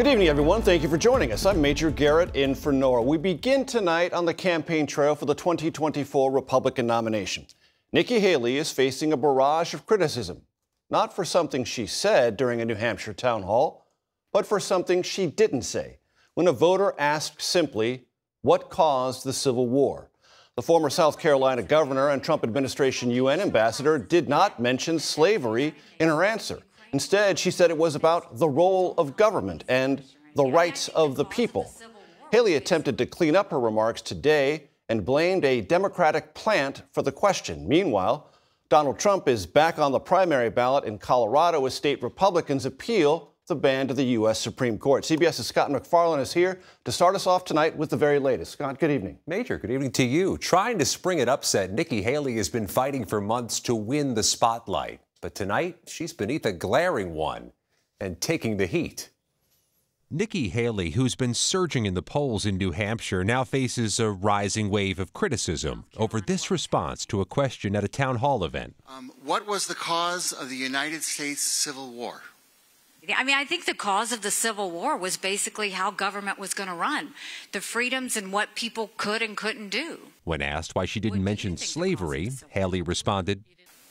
Good evening, everyone. Thank you for joining us. I'm Major Garrett in for Nora. We begin tonight on the campaign trail for the 2024 Republican nomination. Nikki Haley is facing a barrage of criticism, not for something she said during a New Hampshire town hall, but for something she didn't say when a voter asked simply, what caused the Civil War? The former South Carolina governor and Trump administration UN ambassador did not mention slavery in her answer. Instead, she said it was about the role of government and the rights of the people. Haley attempted to clean up her remarks today and blamed a Democratic plant for the question. Meanwhile, Donald Trump is back on the primary ballot in Colorado as state Republicans appeal the ban to the U.S. Supreme Court. CBS's Scott MacFarlane is here to start us off tonight with the very latest. Scott, good evening. Major, good evening to you. Trying to spring an upset, Nikki Haley has been fighting for months to win the spotlight. But tonight, she's beneath a glaring one and taking the heat. Nikki Haley, who's been surging in the polls in New Hampshire, now faces a rising wave of criticism over this response to a question at a town hall event. What was the cause of the United States Civil War? I mean, I think the cause of the Civil War was basically how government was going to run, the freedoms and what people could and couldn't do. When asked why she didn't mention slavery, Haley responded,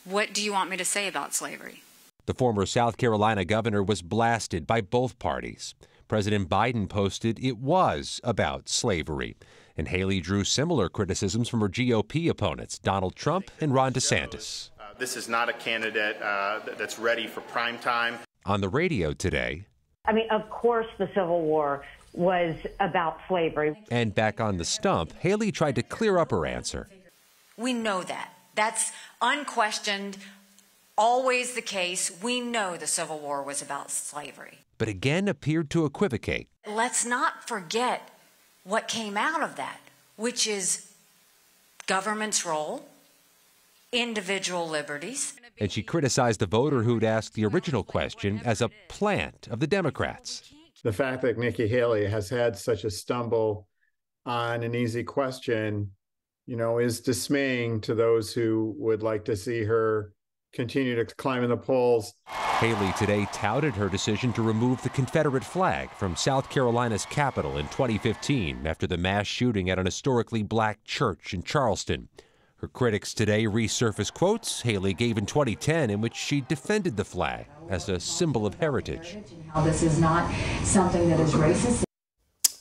what do you want me to say about slavery? The former South Carolina governor was blasted by both parties. President Biden posted it was about slavery. And Haley drew similar criticisms from her GOP opponents, Donald Trump and Ron DeSantis. This is not a candidate that's ready for prime time. On the radio today. I mean, of course the Civil War was about slavery. And back on the stump, Haley tried to clear up her answer. We know that. That's unquestioned, always the case. We know the Civil War was about slavery. But again appeared to equivocate. Let's not forget what came out of that, which is government's role, individual liberties. And she criticized the voter who'd asked the original question as a plant of the Democrats. The fact that Nikki Haley has had such a stumble on an easy question, you know, is dismaying to those who would like to see her continue to climb in the polls. Haley today touted her decision to remove the Confederate flag from South Carolina's Capitol in 2015 after the mass shooting at an historically black church in Charleston. Her critics today resurfaced quotes Haley gave in 2010 in which she defended the flag as a symbol of heritage. This is not something that is racist.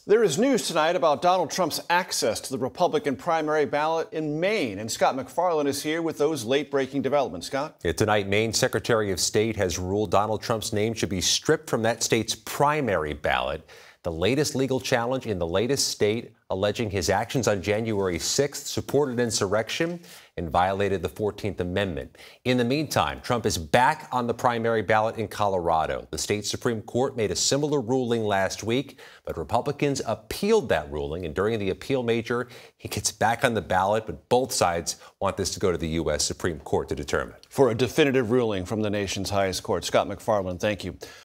There is news tonight about Donald Trump's access to the Republican primary ballot in Maine, and Scott MacFarlane is here with those late-breaking developments. Scott? Yeah, tonight, Maine Secretary of State has ruled Donald Trump's name should be stripped from that state's primary ballot, the latest legal challenge in the latest state alleging his actions on January 6th supported insurrection and violated the 14th Amendment. In the meantime, Trump is back on the primary ballot in Colorado. The state Supreme Court made a similar ruling last week, but Republicans appealed that ruling, and during the appeal, Major, he gets back on the ballot, but both sides want this to go to the U.S. Supreme Court to determine. For a definitive ruling from the nation's highest court. Scott MacFarlane, thank you.